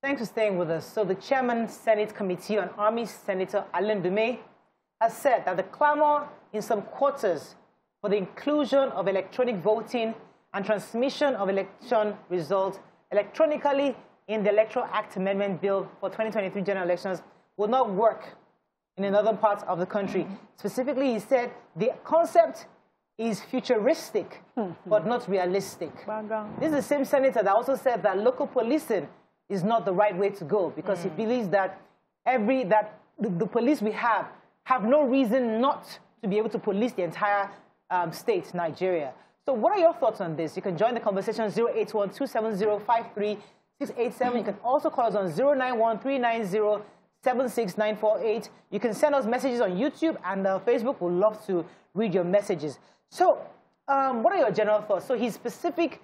Thanks for staying with us. So the Chairman Senate Committee on Army, Senator Ali Ndume, has said that the clamor in some quarters for the inclusion of electronic voting and transmission of election results electronically in the Electoral Act Amendment Bill for 2023 general elections will not work in the northern parts of the country. Specifically, he said the concept is futuristic, but not realistic. This is the same senator that also said that local policing is not the right way to go, because he believes that the police we have no reason not to be able to police the entire state, Nigeria. So what are your thoughts on this? You can join the conversation 081-270-53687. You can also call us on 091-390-76948. You can send us messages on YouTube and Facebook. We'd love to read your messages. So what are your general thoughts? So his specific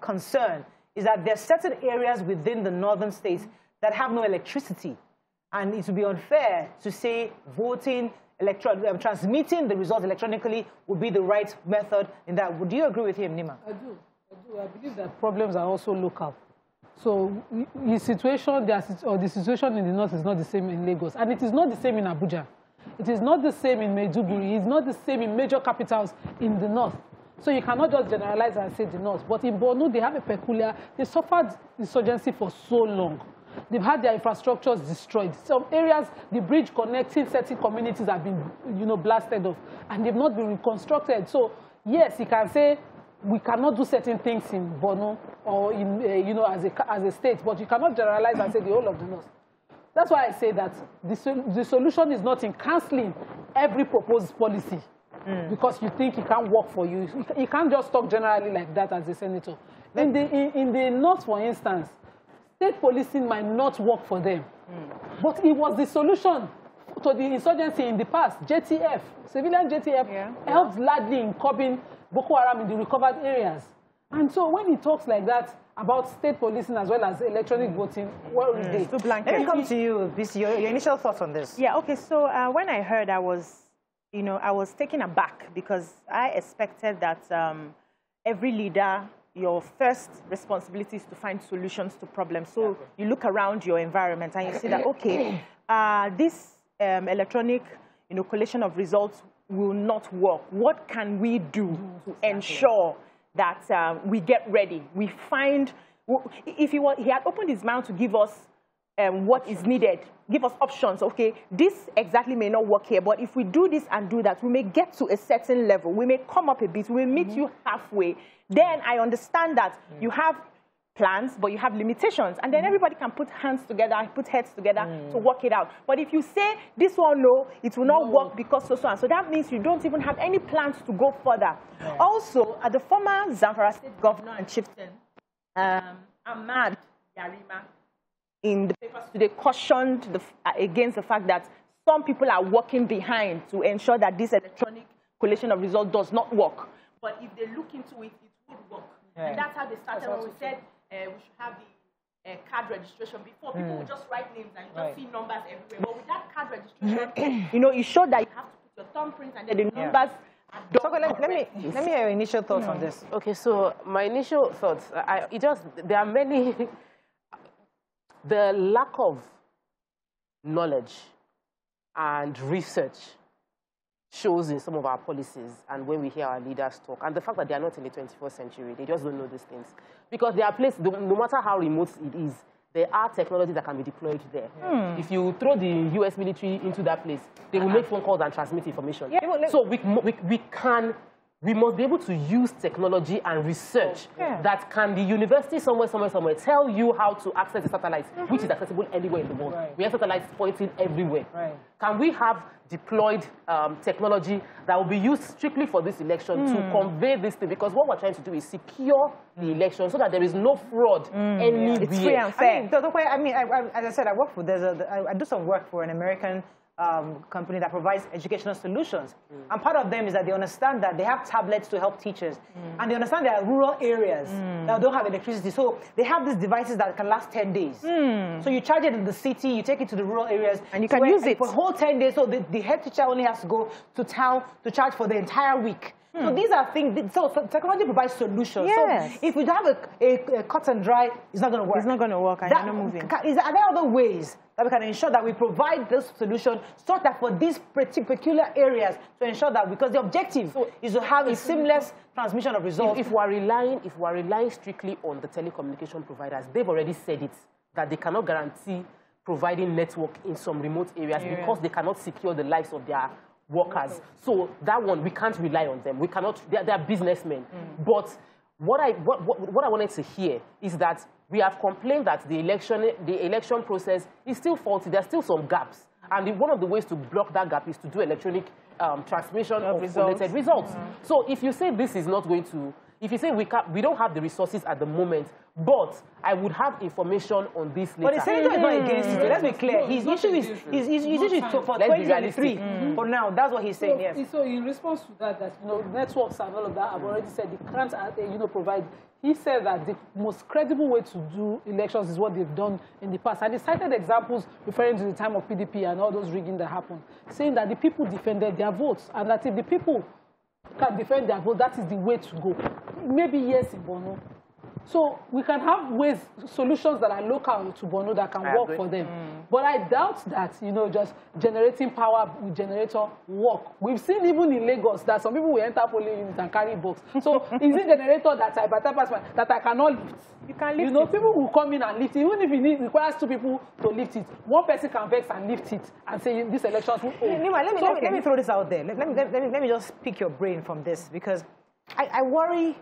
concern is that there are certain areas within the northern states that have no electricity. And it would be unfair to say voting, transmitting the results electronically would be the right method in that. Do you agree with him, Nima? I do. I do. I believe that problems are also local. So the situation, the situation in the north is not the same in Lagos. And it is not the same in Abuja. It is not the same in Maiduguri. It's not the same in major capitals in the north. So you cannot just generalize and say the north. But in Borno, they have a peculiar... They suffered insurgency for so long. They've had their infrastructures destroyed. Some areas, the bridge connecting certain communities have been, you know, blasted off, and they've not been reconstructed. So yes, you can say we cannot do certain things in Borno or in, you know, as a state, but you cannot generalize and say the whole of the north. That's why I say that the solution is not in cancelling every proposed policy because you think it can't work for you. You can't just talk generally like that as a senator. In the north, for instance, state policing might not work for them. But it was the solution to the insurgency in the past. JTF, civilian JTF, helped largely in curbing Boko Haram in the recovered areas. And so when he talks like that about state policing as well as electronic voting, what would they? Let me come to you, Bisi, your initial thoughts on this. Yeah, okay, so when I heard, I was taken aback, because I expected that every leader, your first responsibility is to find solutions to problems. So you look around your environment and you see that, okay, this electronic collation of results will not work. What can we do to ensure that we get ready? We find, if he had opened his mouth to give us what is needed, give us options, okay, this exactly may not work here, but if we do this and do that, we may get to a certain level, we may come up a bit, we'll meet you halfway. Then I understand that you have plans, but you have limitations, and then everybody can put hands together, put heads together to work it out. But if you say, this one, no, it will not work because so and so, that means you don't even have any plans to go further. Also, the former Zamfara State Governor and Chieftain, Ahmad Yarima, in the papers today, cautioned against the fact that some people are working behind to ensure that this electronic collation of results does not work. But if they look into it, it would work. Yeah. And that's how they started. When we said we should have the card registration before, people would just write names and you just see numbers everywhere. But with that card registration, you know, it showed that you have to put your thumbprint and then the numbers. So, let me have your initial thoughts on this. Okay, so my initial thoughts, there are many. The lack of knowledge and research shows in some of our policies and when we hear our leaders talk, and the fact that they are not in the 21st century, they just don't know these things. Because there are places, no matter how remote it is, there are technologies that can be deployed there. If you throw the U.S. military into that place, they will make phone calls and transmit information. So we must be able to use technology and research that can the university somewhere tell you how to access the satellite, which is accessible anywhere in the world. We have satellites pointing everywhere. Can we have deployed technology that will be used strictly for this election to convey this thing? Because what we're trying to do is secure the election so that there is no fraud anywhere. It's free and fair. As I said, I do some work for an American company that provides educational solutions. And part of them is that they understand that they have tablets to help teachers. And they understand there are rural areas that don't have electricity. So they have these devices that can last 10 days. So you charge it in the city, you take it to the rural areas. And you can use it for a whole 10 days. So the head teacher only has to go to town to charge for the entire week. So these are things, so technology provides solutions. Yes. So if you have a cut and dry, it's not going to work. It's not going to work, and you're not moving. Are there other ways that we can ensure that we provide this solution, so that for these particular areas, to ensure that, because the objective is to have a seamless transmission of results? If we're relying strictly on the telecommunication providers, they've already said it, that they cannot guarantee providing network in some remote areas because they cannot secure the lives of their workers. So that one, we can't rely on them. We cannot, they're businessmen. But what I wanted to hear is that we have complained that the election process is still faulty. There's still some gaps. And one of the ways to block that gap is to do electronic transmission of related results. So if you say this is not going to, if you say we don't have the resources at the moment, but I would have information on this later. But the senator is not against it. Let's be clear. His issue is for 2023. For now, that's what he's saying. Yes. So in response to that, you know, networks and all of that, I've already said they can't, you know, provide. He said that the most credible way to do elections is what they've done in the past. And he cited examples referring to the time of PDP and all those rigging that happened, saying that the people defended their votes, and that if the people can defend their vote, that is the way to go. Maybe yes in Borno. So we can have ways, solutions that are local to Borno that can work for them. But I doubt that, you know, just generating power with generator work. We've seen even in Lagos that some people will enter polling units and carry box. So is it generator that I cannot lift? You can lift it. People will come in and lift it. Even if it requires two people to lift it, one person can vex and lift it and say this election will hold. Let me throw this out there. Let me just pick your brain from this, because I worry,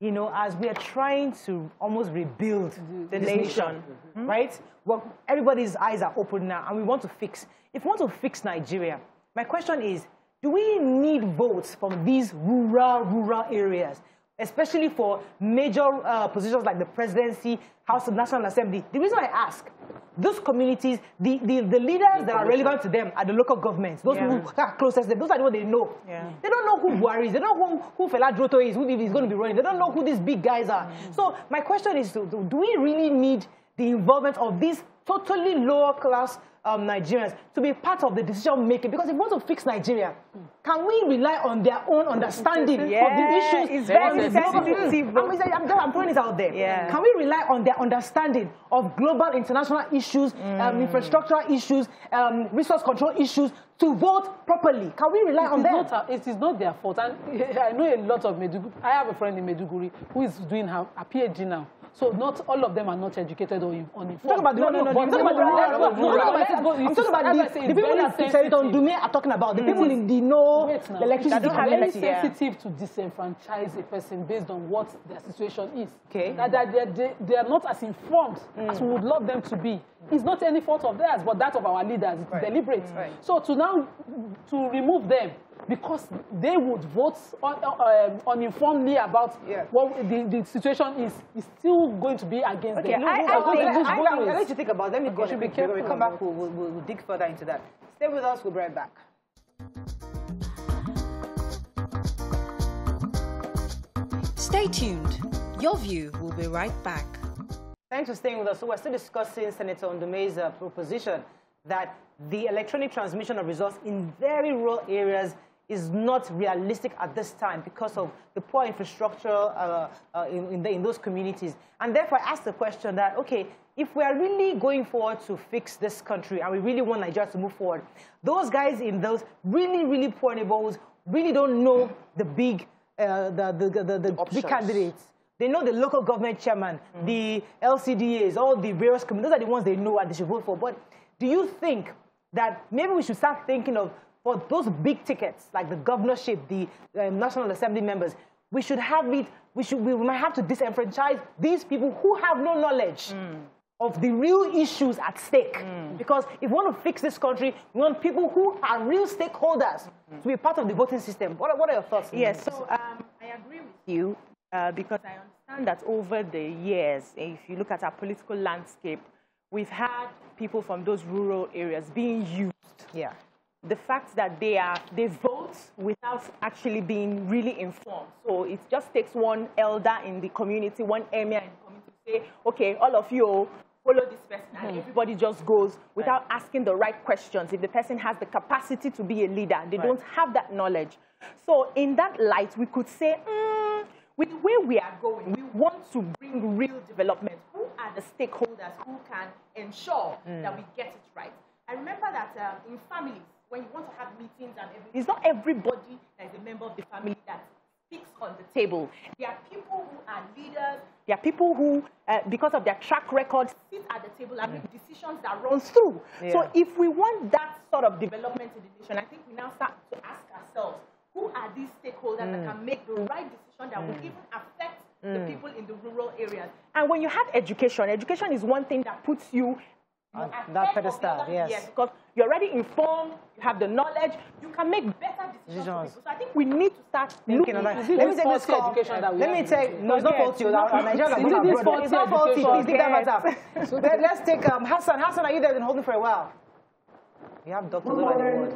you know, as we are trying to almost rebuild the nation, right? Well, everybody's eyes are open now, and we want to fix. If we want to fix Nigeria, my question is, do we need votes from these rural areas, especially for major positions like the presidency, House of National Assembly? The reason I ask, those communities, the leaders that are relevant to them are the local governments. Those who are closest to them, those are the ones they know. They don't know who Buhari is. They don't know who Fela Duroto is, who is going to be running. They don't know who these big guys are. So my question is, do we really need the involvement of these totally lower-class Nigerians to be part of the decision-making? Because if we want to fix Nigeria, can we rely on their own understanding of the issues? It's very sensitive. I'm throwing it out there. Can we rely on their understanding of global international issues, infrastructural issues, resource control issues, to vote properly? Can we rely on them? It is not their fault. And I know a lot of Maiduguri. I have a friend in Maiduguri who is doing her PhD now. So not all of them are not educated or uninformed. Talk about the people that Senator Ndume are talking about. The people in the the electricity community. Very sensitive to disenfranchise a person based on what their situation is. Okay. They are not as informed as we would love them to be. It's not any fault of theirs, but that of our leaders. It's deliberate. So to remove them, because they would vote uninformedly about what the situation is, is still going to be against them. I let you think about it. Let me be careful. We'll come back. We'll dig further into that. Stay with us. We'll be right back. Stay tuned. Your View will be right back. Thanks for staying with us. So we're still discussing Senator Ndume's proposition that the electronic transmission of results in very rural areas is not realistic at this time because of the poor infrastructure in those communities. And therefore, I asked the question that, okay, if we are really going forward to fix this country and we really want Nigeria to move forward, those guys in those really poor neighborhoods really don't know the big big candidates. They know the local government chairman, the LCDAs, all the various communities. Those are the ones they know and they should vote for. But do you think that maybe we should start thinking of, for those big tickets, like the governorship, the National Assembly members, we should have it, we might have to disenfranchise these people who have no knowledge of the real issues at stake. Because if we want to fix this country, we want people who are real stakeholders to be part of the voting system. What are your thoughts? Yes, so I agree with you because I understand that over the years, if you look at our political landscape, we've had people from those rural areas being used. The fact that they vote without actually being really informed. So it just takes one elder in the community, one emir in the community to say, okay, all of you follow this person. everybody just goes without asking the right questions. If the person has the capacity to be a leader, they don't have that knowledge. So in that light, we could say, with the way we are going, we want to bring real development. Who are the stakeholders who can ensure that we get it right? I remember that in families, when you want to have meetings and everything, it's not everybody that is a member of the family that speaks on the table. There are people who are leaders. There are people who, because of their track record, sit at the table and make decisions that runs through. Yeah. So if we want that sort of development in the nation, I think we now start to ask ourselves, who are these stakeholders that can make the right decision that will even affect the people in the rural areas? And when you have education, education is one thing that puts you on that pedestal, yes, because you're already informed, you have the knowledge, you can make better decisions. So I think we need to start looking at that. Let me take this call. Let me take, no, it's not faulty. It's not faulty. Please leave that matter. So let's take Hassan. Hassan, are you there? Been holding for a while. We have Dr. Lola.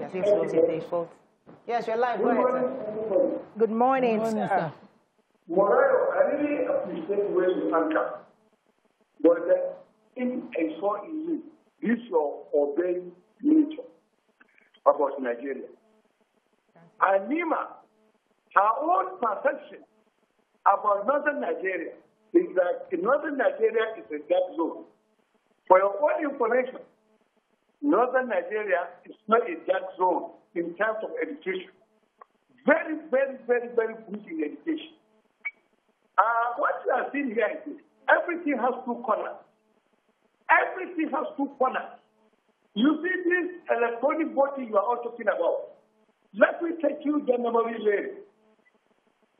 Yes, you're live. Go ahead. Good morning, sir. Moreno, I really appreciate where you come from. But if I saw in you, this is your obeying nature about Nigeria. And Nima, her own perception about northern Nigeria is that northern Nigeria is a dead zone. For your own information, northern Nigeria is not a dead zone in terms of education. Very, very, very, very good in education. What you are seeing here is this. Everything has two corners. Everything has two corners. You see this electronic voting you are all talking about. Let me take you the memory lane.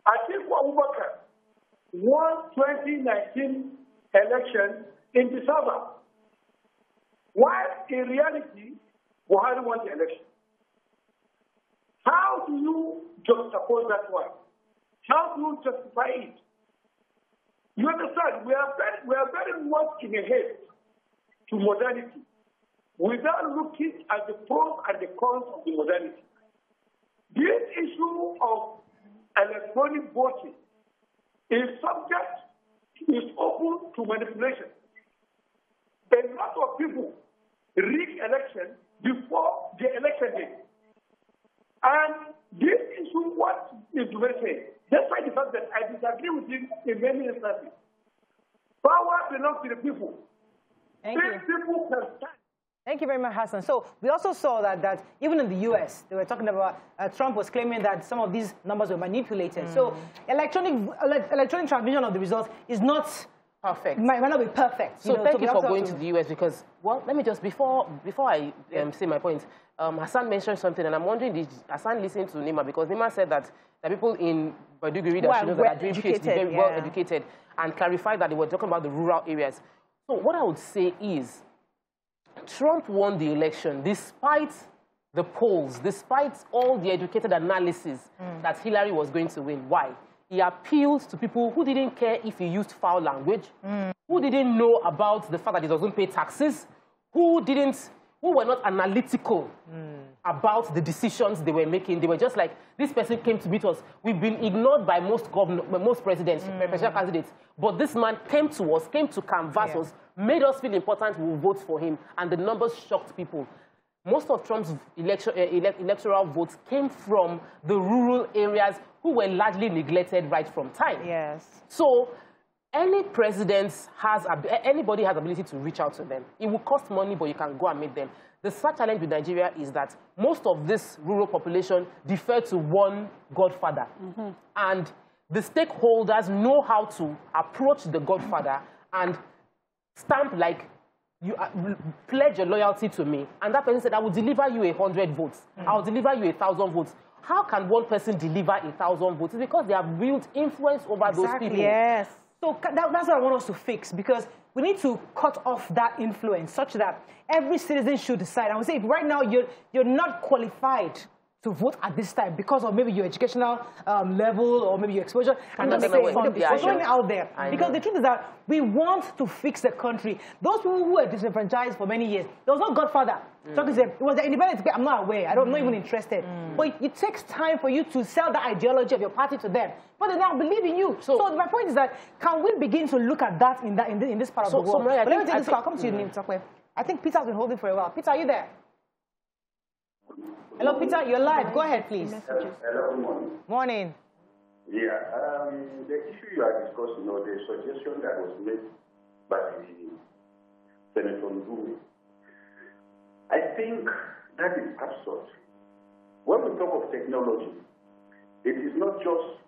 Atiku Abubakar won 2019 election in December, while in reality, Buhari won the election. How do you juxtapose that one? How do you justify it? You understand, we are very much in a haste to modernity without looking at the pros and the cons of the modernity. This issue of electronic voting is open to manipulation. A lot of people rig elections before the election day. And this is what is saying. Despite the fact that I disagree with him in many instances, power belongs to the people. Thank you. People can stand. Thank you very much, Hassan. So we also saw that even in the U.S., they were talking about Trump was claiming that some of these numbers were manipulated. So electronic transmission of the results is not perfect. Might not be perfect. So thank you for going to the U.S. because, well, let me just, before I say my point, Hassan mentioned something, and I'm wondering, did Hassan listen to Nima? Because Nima said that the people in Baduguri that she knows that are doing PhD, very well educated, and clarified that they were talking about the rural areas. So what I would say is, Trump won the election despite the polls, despite all the educated analysis that Hillary was going to win. Why? He appealed to people who didn't care if he used foul language, who didn't know about the fact that he doesn't pay taxes, who were not analytical about the decisions they were making. They were just like, this person came to meet us. We've been ignored by most presidents, presidential candidates. But this man came to us, came to canvass us, made us feel important, we'll vote for him. And the numbers shocked people. Most of Trump's electoral votes came from the rural areas who were largely neglected right from time. Yes. So any president has, anybody has the ability to reach out to them. It will cost money, but you can go and meet them. The sad challenge with Nigeria is that most of this rural population defer to one godfather. And the stakeholders know how to approach the godfather and stamp like, you pledge your loyalty to me. And that person said, I will deliver you 100 votes. I will deliver you 1,000 votes. How can one person deliver 1,000 votes? It's because they have built influence over those people. Yes. So that's what I want us to fix, because we need to cut off that influence such that every citizen should decide. I would say, if right now you're not qualified to vote at this time because of maybe your educational level or maybe your exposure, I'm not making fun. We're going out there. Because the truth is that we want to fix the country. Those people who were disenfranchised for many years, there was no godfather. It was the independent. I'm not aware. I'm not even interested. But it takes time for you to sell the ideology of your party to them. But they now believe in you. So my point is that, can we begin to look at that in this part of the world? Let me take this call. I'll come to you, Nima. I think Peter's been holding for a while. Peter, are you there? Hello, Peter, you're live. Go ahead, please. Hello, morning. Morning. Yeah, the issue you are discussing, or the suggestion that was made by Senator Ndume, I think that is absurd. When we talk of technology, it is not just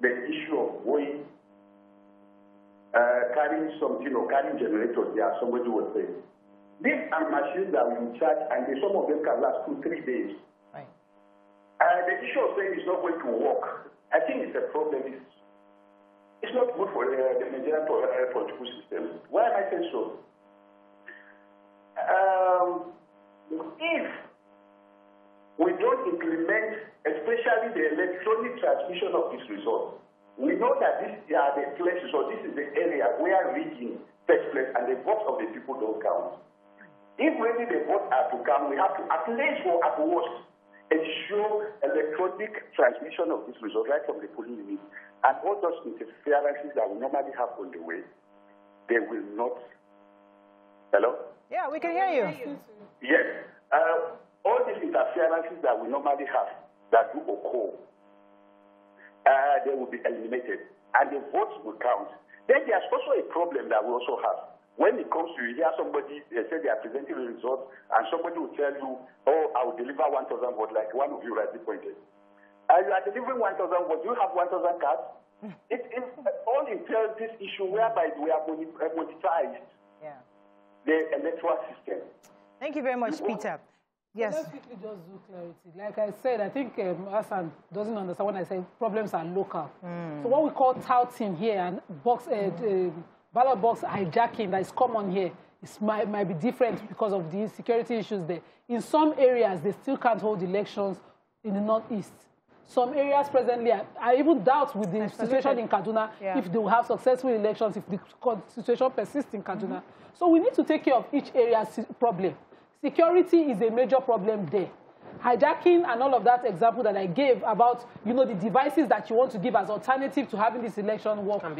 the issue of going, carrying something or carrying generators there, somebody was saying. These are machines that we charge, and some of them can last 2-3 days. Right. The issue of saying it's not going to work, I think it's a problem. It's not good for the Nigerian political system. Why am I saying so? If we don't implement, especially the electronic transmission of this result, we know that these are the places, or this is the area where rigging takes place, and the votes of the people don't count. If really the votes are to come, we have to at least or at worst ensure electronic transmission of this result right from the polling unit, and all those interferences that we normally have on the way, they will not. Hello? Yeah, we can hear you. Yes. All these interferences that we normally have that do occur, they will be eliminated, and the votes will count. Then there's also a problem that we also have. When it comes to, you hear somebody, they say they are presenting the results, and somebody will tell you, oh, I will deliver 1,000 votes, like one of you rightly pointed. You are delivering 1,000 votes. Do you have 1,000 cards? It all entails this issue whereby we have monetized the electoral system. Thank you very much, Peter. Yes. Let's quickly just do clarity. Like I said, I think Hassan doesn't understand when I say problems are local. So what we call touting here and ballot box hijacking that is common here might be different because of the insecurity issues there. In some areas, they still can't hold elections in the northeast. Some areas presently, I even doubt with the situation in Kaduna if they will have successful elections if the situation persists in Kaduna. So we need to take care of each area's problem. Security is a major problem there. Hijacking and all of that example that I gave about, you know, the devices that you want to give as alternative to having this election work can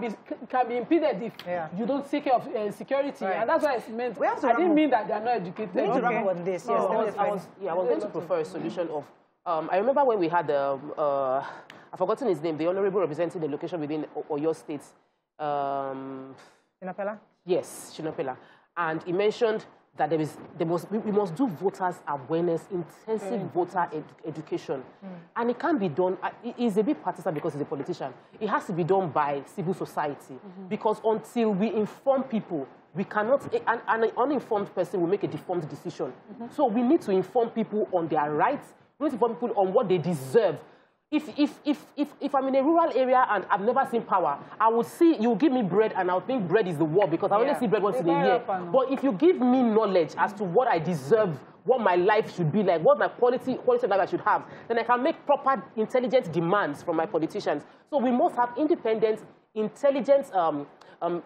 be impeded if you don't take care of security. Right. And that's why it's meant. I didn't mean that they are not educated. We need to wrap up on this. Yes, I was going to prefer a solution of. I remember when we had I've forgotten his name, the honorable representing the location within Oyo State. Shinopela. Yes, Shinopela, and he mentioned that we must do voters' awareness, intensive voter education. And it can be done, he's a big partisan because he's a politician, it has to be done by civil society. Because until we inform people, we cannot, an uninformed person will make a deformed decision. So we need to inform people on their rights, we need to inform people on what they deserve. If I'm in a rural area and I've never seen power, I will see, you give me bread and I'll think bread is the war because I only see bread once in a year. But if you give me knowledge as to what I deserve, what my life should be like, what my quality of life I should have, then I can make proper, intelligent demands from my politicians. So we must have independent, intelligent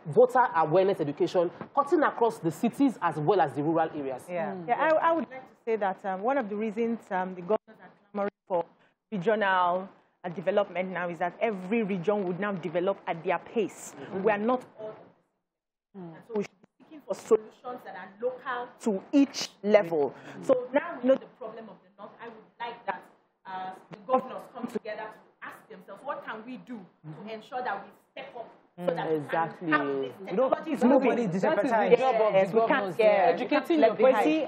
voter awareness education cutting across the cities as well as the rural areas. Yeah, I would like to say that one of the reasons the governors are clamoring for regional development now is that every region would now develop at their pace. We are not all. So we should be looking for solutions that are local to each level. So now we know the problem of the north. I would like that the governors come together to ask themselves, what can we do to ensure that we step up? So that exactly. Nobody is the job of the governors. Educating your policy,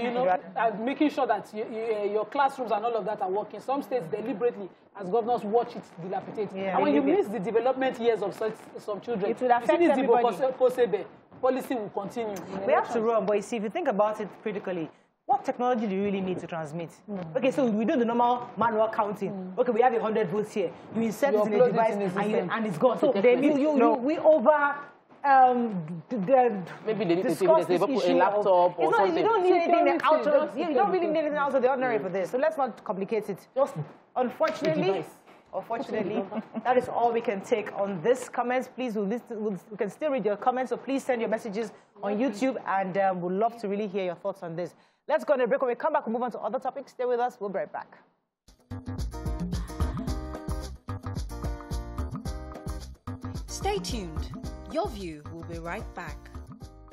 you know, and making sure that your classrooms and all of that are working. Some states deliberately, as governors, watch it dilapidate. And when you miss the development years of some children, it will affect everybody. Policy will continue. We have to run, but you see, if you think about it critically, what technology do you really need to transmit? Okay, so we do the normal manual counting. Okay, we have 100 votes here. You insert it in the device and it's gone. So we over maybe they need to discuss this issue. A laptop or something. You don't need anything out of you don't really need anything out of the ordinary for this. So let's not complicate it. Just unfortunately, that is all we can take on this comments. Please, we can still read your comments, so please send your messages on YouTube, and we'd love to really hear your thoughts on this. Let's go on a break. When we come back, we'll move on to other topics. Stay with us. We'll be right back. Stay tuned. Your View will be right back.